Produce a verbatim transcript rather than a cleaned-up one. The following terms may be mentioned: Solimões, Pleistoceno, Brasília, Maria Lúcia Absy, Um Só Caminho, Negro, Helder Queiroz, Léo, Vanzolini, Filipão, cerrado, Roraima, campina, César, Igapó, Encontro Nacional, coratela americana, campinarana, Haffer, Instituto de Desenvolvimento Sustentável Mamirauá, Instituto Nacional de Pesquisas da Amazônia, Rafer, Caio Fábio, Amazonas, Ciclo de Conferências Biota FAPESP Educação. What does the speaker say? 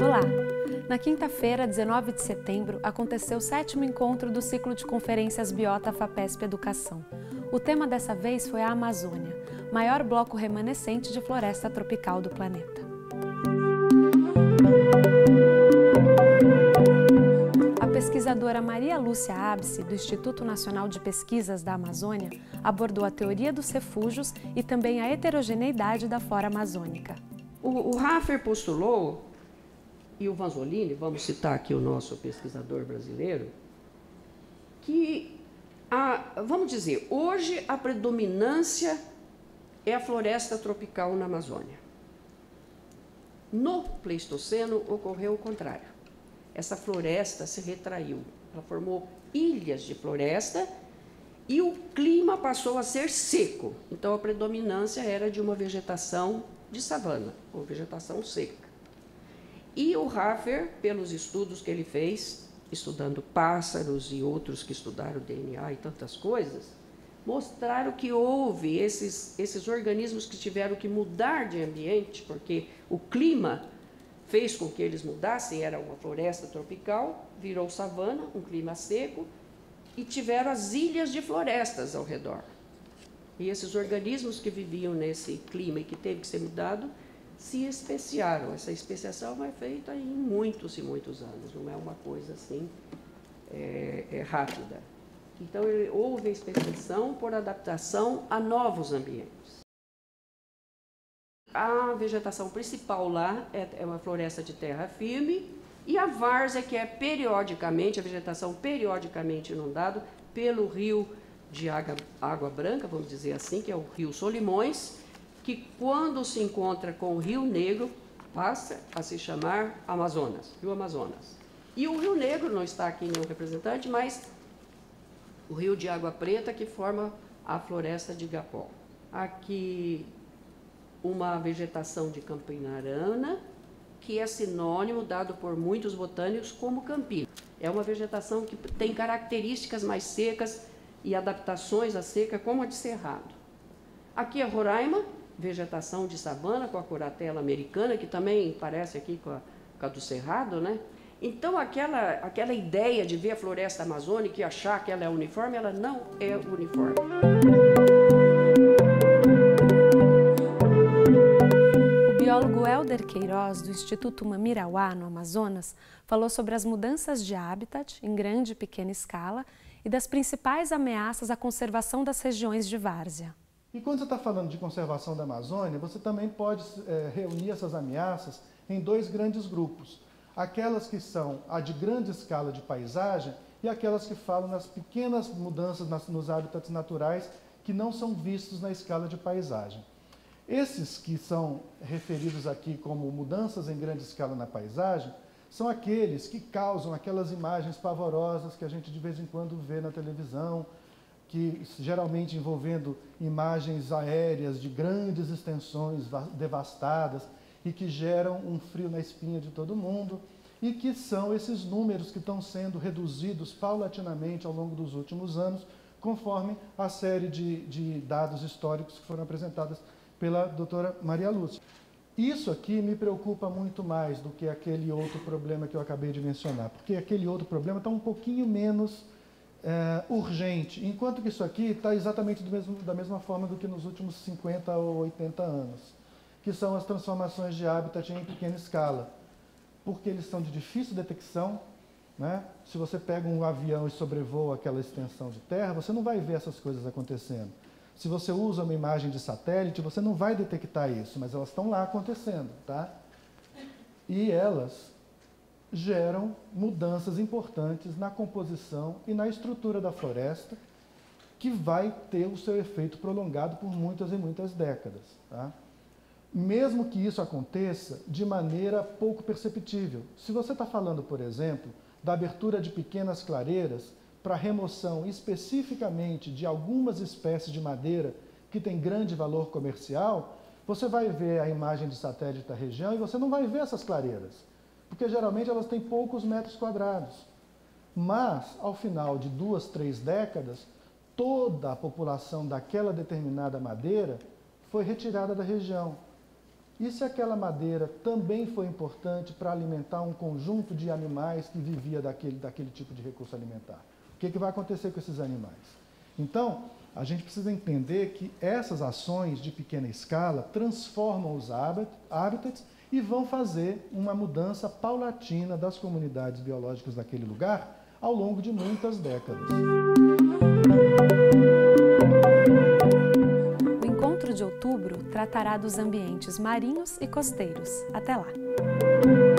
Olá! Na quinta-feira, dezenove de setembro, aconteceu o sétimo encontro do Ciclo de Conferências Biota FAPESP Educação. O tema dessa vez foi a Amazônia, maior bloco remanescente de floresta tropical do planeta. A pesquisadora Maria Lúcia Absy, do Instituto Nacional de Pesquisas da Amazônia, abordou a teoria dos refúgios e também a heterogeneidade da flora amazônica. O, o Rafer postulou, e o Vanzolini, vamos citar aqui o nosso pesquisador brasileiro, que, a, vamos dizer, hoje a predominância é a floresta tropical na Amazônia. No Pleistoceno ocorreu o contrário. Essa floresta se retraiu, ela formou ilhas de floresta e o clima passou a ser seco. Então, a predominância era de uma vegetação de savana, ou vegetação seca. E o Haffer, pelos estudos que ele fez, estudando pássaros e outros que estudaram D N A e tantas coisas, mostraram que houve esses, esses organismos que tiveram que mudar de ambiente, porque o clima fez com que eles mudassem, era uma floresta tropical, virou savana, um clima seco, e tiveram as ilhas de florestas ao redor. E esses organismos que viviam nesse clima e que teve que ser mudado, se especiaram. Essa especiação é feita em muitos e muitos anos, não é uma coisa assim é, é rápida. Então, houve a especiação por adaptação a novos ambientes. A vegetação principal lá é uma floresta de terra firme e a várzea, que é periodicamente, a vegetação periodicamente inundada pelo rio de água, água branca, vamos dizer assim, que é o rio Solimões, que quando se encontra com o rio Negro, passa a se chamar Amazonas, rio Amazonas. E o rio Negro, não está aqui nenhum representante, mas o rio de água preta que forma a floresta de Igapó. Aqui, uma vegetação de campinarana, que é sinônimo dado por muitos botânicos como campina. É uma vegetação que tem características mais secas e adaptações à seca, como a de cerrado. Aqui é Roraima, vegetação de savana com a coratela americana, que também parece aqui com a, com a do cerrado, né? Então, aquela, aquela ideia de ver a floresta amazônica e achar que ela é uniforme, ela não é uniforme. O biólogo Helder Queiroz, do Instituto Mamirauá, no Amazonas, falou sobre as mudanças de hábitat em grande e pequena escala e das principais ameaças à conservação das regiões de várzea. E quando você está falando de conservação da Amazônia, você também pode é, reunir essas ameaças em dois grandes grupos. Aquelas que são a de grande escala de paisagem e aquelas que falam nas pequenas mudanças nas, nos hábitats naturais que não são vistos na escala de paisagem. Esses que são referidos aqui como mudanças em grande escala na paisagem são aqueles que causam aquelas imagens pavorosas que a gente de vez em quando vê na televisão, que geralmente envolvendo imagens aéreas de grandes extensões devastadas e que geram um frio na espinha de todo mundo, e que são esses números que estão sendo reduzidos paulatinamente ao longo dos últimos anos, conforme a série de, de dados históricos que foram apresentados pela doutora Maria Lúcia. Isso aqui me preocupa muito mais do que aquele outro problema que eu acabei de mencionar, porque aquele outro problema está um pouquinho menos é, urgente, enquanto que isso aqui está exatamente do mesmo, da mesma forma do que nos últimos cinquenta ou oitenta anos, que são as transformações de hábitat em pequena escala, porque eles são de difícil detecção, né? Se você pega um avião e sobrevoa aquela extensão de terra, você não vai ver essas coisas acontecendo. Se você usa uma imagem de satélite, você não vai detectar isso, mas elas estão lá acontecendo, tá? E elas geram mudanças importantes na composição e na estrutura da floresta, que vai ter o seu efeito prolongado por muitas e muitas décadas, tá? Mesmo que isso aconteça de maneira pouco perceptível. Se você está falando, por exemplo, da abertura de pequenas clareiras para remoção especificamente de algumas espécies de madeira que tem grande valor comercial, você vai ver a imagem de satélite da região e você não vai ver essas clareiras, porque geralmente elas têm poucos metros quadrados. Mas, ao final de duas, três décadas, toda a população daquela determinada madeira foi retirada da região. E se aquela madeira também foi importante para alimentar um conjunto de animais que vivia daquele, daquele tipo de recurso alimentar? O que, que vai acontecer com esses animais? Então, a gente precisa entender que essas ações de pequena escala transformam os hábitats e vão fazer uma mudança paulatina das comunidades biológicas daquele lugar ao longo de muitas décadas. De outubro tratará dos ambientes marinhos e costeiros. Até lá!